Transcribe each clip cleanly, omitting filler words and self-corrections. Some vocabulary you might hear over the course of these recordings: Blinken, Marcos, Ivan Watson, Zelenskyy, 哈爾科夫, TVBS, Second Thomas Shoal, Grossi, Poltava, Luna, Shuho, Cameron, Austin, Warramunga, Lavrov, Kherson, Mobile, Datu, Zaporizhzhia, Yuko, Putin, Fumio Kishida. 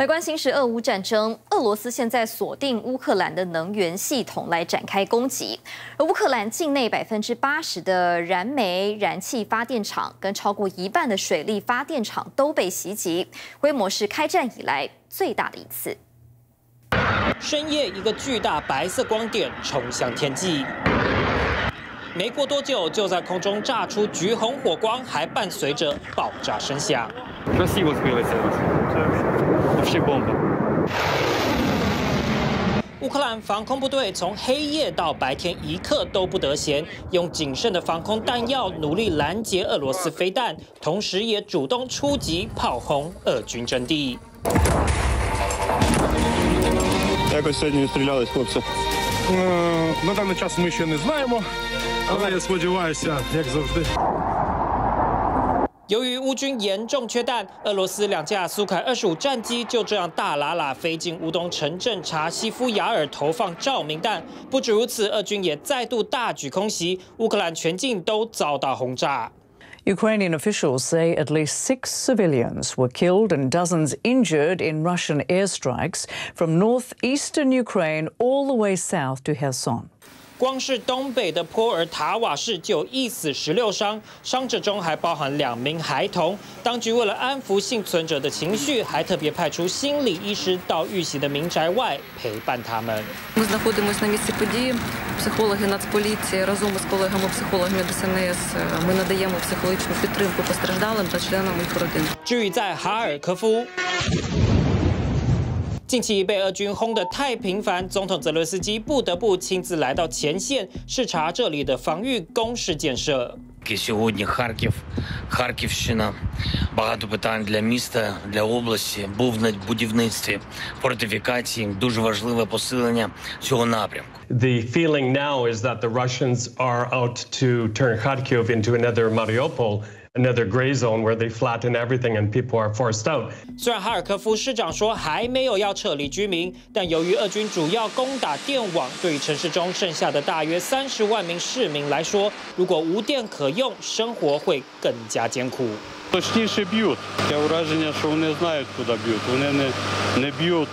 来关心是俄乌战争，俄罗斯现在锁定乌克兰的能源系统来展开攻击。而乌克兰境内80%的燃煤、燃气发电厂跟超过一半的水力发电厂都被袭击，规模是开战以来最大的一次。深夜，一个巨大白色光点冲向天际。 没过多久，就在空中炸出橘红火光，还伴随着爆炸声响。乌克兰防空部队从黑夜到白天一刻都不得闲，用谨慎的防空弹药努力拦截俄罗斯飞弹，同时也主动出击炮轰俄军阵地。 由于乌军严重缺弹，俄罗斯2架苏-25战机就这样大喇喇飞进乌东城镇查西夫雅尔投放照明弹。不止如此，俄军也再度大举空袭，乌克兰全境都遭到轰炸。 Ukrainian officials say at least 6 civilians were killed and dozens injured in Russian airstrikes from northeastern Ukraine all the way south to Kherson. 光是东北的波尔塔瓦市就有1死16伤，伤者中还包含2名孩童。当局为了安抚幸存者的情绪，还特别派出心理医师到遇袭的民宅外陪伴他们。Ми знаходимося на місці події. Психологи Нацполіції разом із колегами-психологами ДСНС ми надаємо психологічну підтримку постраждалим та членам їх родин. 居于在哈尔科夫。 近期被俄军轰得太频繁，总统泽连斯基不得不亲自来到前线视察这里的防御工事建设。Сьогодні Харків, Харківщина, багато питань для міста, для області, був на будівництві, фортифікації, дуже важливе посилення цього напрямку. The feeling now is that the Russians are out to turn Kharkiv into another Mariupol. Another gray zone where they flatten everything and people are forced out. 虽然哈尔科夫市长说还没有要撤离居民，但由于俄军主要攻打电网，对于城市中剩下的大约30万名市民来说，如果无电可用，生活会更加艰苦。Точніше б'ють. Я враження, що вони знають, куди б'ють. Вони не б'ють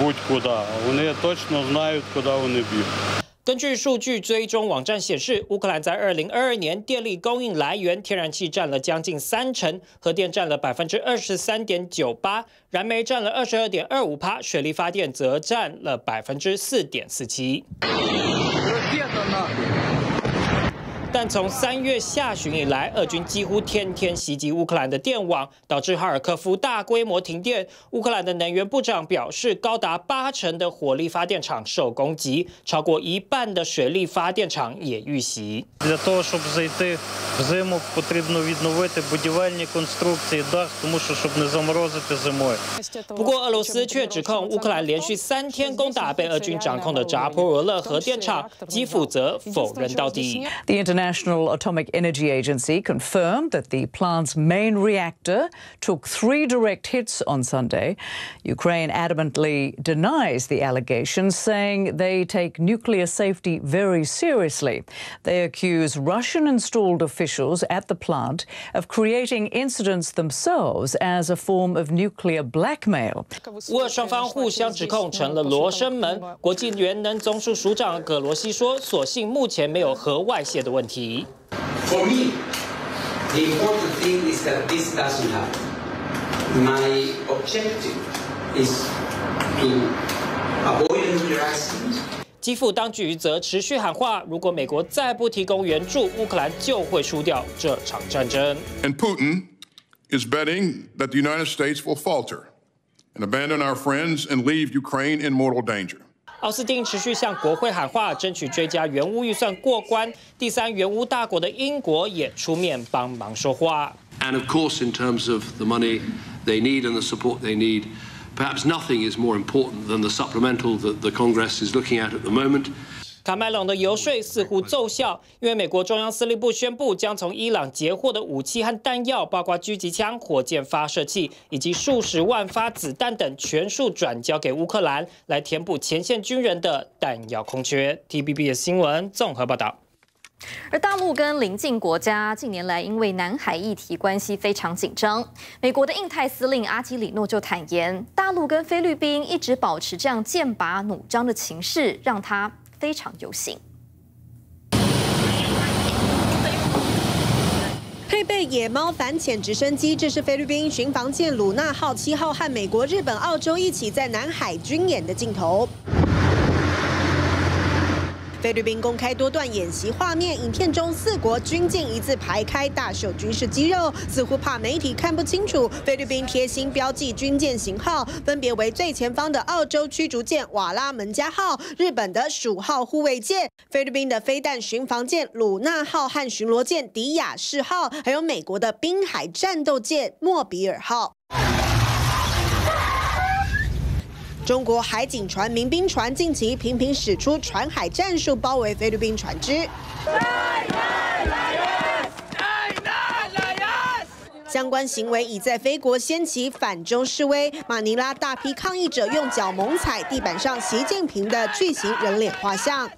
будь-куди. Вони точно знають, куди вони б'ють. 根据数据追踪网站显示，乌克兰在2022年电力供应来源，天然气占了将近30%，核电占了23.98%，燃煤占了22.25%，水力发电则占了4.47%。但从3月下旬以来，俄军几乎天天袭击乌克兰的电网，导致哈尔科夫大规模停电。乌克兰的能源部长表示，高达80%的火力发电厂受攻击，超过一半的水力发电厂也遇袭。Для того, щоб зайти в зиму, потрібно відновити будівельні конструкції, дах, тому що щоб не заморозити зимою. 不过，俄罗斯却指控乌克兰连续3天攻打被俄军掌控的扎波罗热核电厂，基辅则否认到底。 The International Atomic Energy Agency confirmed that the plant's main reactor took 3 direct hits on Sunday. Ukraine adamantly denies the allegations, saying they take nuclear safety very seriously. They accuse Russian-installed officials at the plant of creating incidents themselves as a form of nuclear blackmail. 乌俄双方互相指控成了罗生门。国际原能总署署长葛罗西说：“所幸目前没有核外泄的问题。” For me, the important thing is that this doesn't happen. My objective is to avoid nuclear accidents. 基辅当局则持续喊话：如果美国再不提供援助，乌克兰就会输掉这场战争。And Putin is betting that the United States will falter and abandon our friends and leave Ukraine in mortal danger. 奥斯汀持续向国会喊话，争取追加援乌预算过关。第3援乌大国的英国也出面帮忙说话。And of course, in terms of the money they need and the support they need, perhaps nothing is more important than the supplemental that the Congress is looking at the moment. 卡麦隆的游说似乎奏效，因为美国中央司令部宣布，将从伊朗截获的武器和弹药，包括狙击枪、火箭发射器以及数十万发子弹等，全数转交给乌克兰，来填补前线军人的弹药空缺。TVBS 新闻综合报道。而大陆跟邻近国家近年来因为南海议题关系非常紧张，美国的印太司令阿基里诺就坦言，大陆跟菲律宾一直保持这样剑拔弩张的情势，让他非常忧心。 配备野猫反潜直升机，这是菲律宾巡防舰鲁纳号7号和美国、日本、澳洲一起在南海军演的镜头。菲律宾公开多段演习画面，影片中4国军舰一字排开，大秀军事肌肉，似乎怕媒体看不清楚。菲律宾贴心标记军舰型号，分别为最前方的澳洲驱逐舰瓦拉门加号、日本的蜀号护卫舰、菲律宾的飞弹巡防舰鲁纳号和巡逻舰迪亚士号，还有美国的滨海战斗舰莫比尔号。 中国海警船、民兵船近期频频使出船海战术，包围菲律宾船只。相关行为已在菲国掀起反中示威，马尼拉大批抗议者用脚猛踩地板上习近平的巨型人脸画像。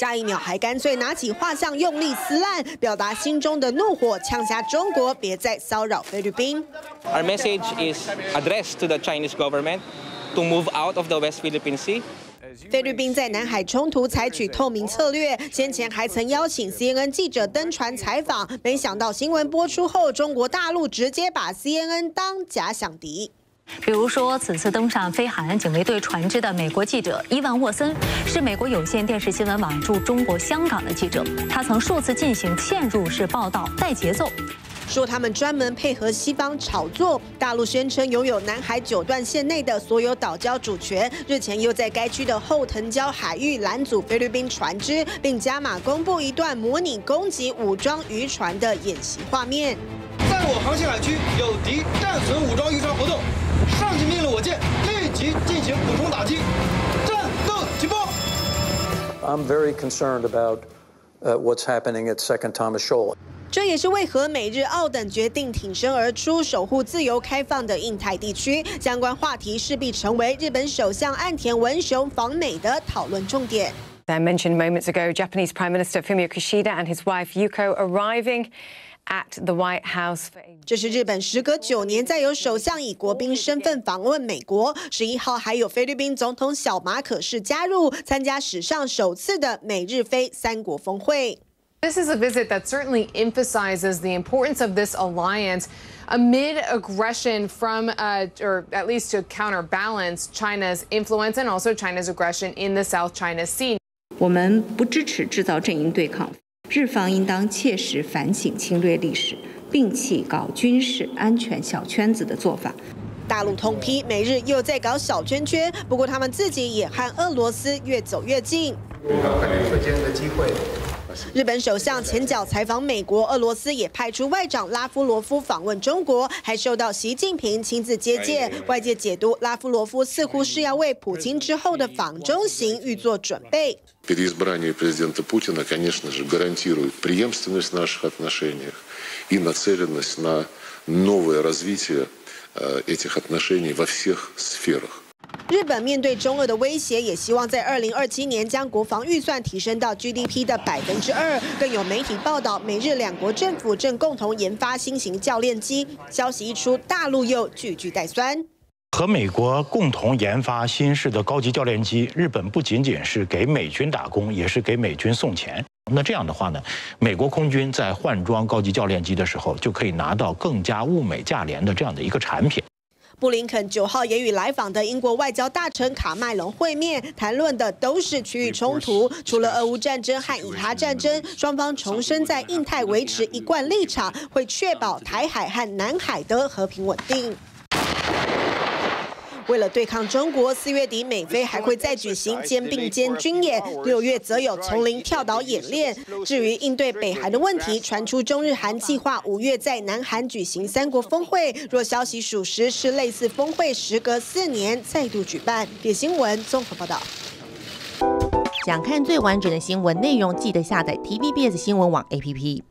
下一秒还干脆拿起画像用力撕烂，表达心中的怒火，呛下中国别再骚扰菲律宾。Our message is addressed to the Chinese government to move out of the West Philippine Sea. 菲律宾在南海冲突采取透明策略，先前还曾邀请 CNN 记者登船采访，没想到新闻播出后，中国大陆直接把 CNN 当假想敌。 比如说，此次登上非海岸警卫队船只的美国记者伊万·沃森，是美国有线电视新闻网驻中国香港的记者。他曾数次进行嵌入式报道，带节奏，说他们专门配合西方炒作。大陆宣称拥有南海9段线内的所有岛礁主权，日前又在该区的后藤礁海域拦阻菲律宾船只，并加码公布一段模拟攻击武装渔船的演习画面。在我航线海区有敌暂存武装渔船活动。 上级命令我舰立即进行补充打击，战斗起步。I'm very concerned about what's happening at Second Thomas Shoal. 这也是为何美日澳等决定挺身而出，守护自由开放的印太地区。相关话题势必成为日本首相岸田文雄访美的讨论重点。 I mentioned moments ago, Japanese Prime Minister Fumio Kishida and his wife Yuko arriving at the White House. 这是日本时隔9年再有首相以国宾身份访问美国。11号还有菲律宾总统小马可仕加入，参加史上首次的美日菲3国峰会。 This is a visit that certainly emphasizes the importance of this alliance amid aggression from, or at least to counterbalance China's influence and also China's aggression in the South China Sea. 我们不支持制造阵营对抗，日方应当切实反省侵略历史，摒弃搞军事安全小圈子的做法。大陆痛批美日又在搞小圈圈，不过他们自己也和俄罗斯越走越近。日本首相前脚采访美国，俄罗斯也派出外长拉夫罗夫访问中国，还受到习近平亲自接见。外界解读，拉夫罗夫似乎是要为普京之后的访中行预做准备。 Переизбрание президента Путина, конечно же, гарантирует преемственность в наших отношениях и нацеленность на новое развитие этих отношений во всех сферах. 日本面对中俄的威胁，也希望在2027年将国防预算提升到 GDP 的2%。更有媒体报道，美日2国政府正共同研发新型教练机。消息一出，大陆又句句带酸。 和美国共同研发新式的高级教练机，日本不仅仅是给美军打工，也是给美军送钱。那这样的话呢，美国空军在换装高级教练机的时候，就可以拿到更加物美价廉的这样的一个产品。布林肯9号也与来访的英国外交大臣卡麦隆会面，谈论的都是区域冲突。除了俄乌战争和以哈战争，双方重申在印太维持一贯立场，会确保台海和南海的和平稳定。 为了对抗中国，4月底美菲还会再举行肩并肩军演，6月则有丛林跳岛演练。至于应对北韩的问题，传出中日韩计划5月在南韩举行3国峰会，若消息属实，是类似峰会时隔4年再度举办。别新闻综合报道。想看最完整的新闻内容，记得下载 TVBS 新闻网 APP。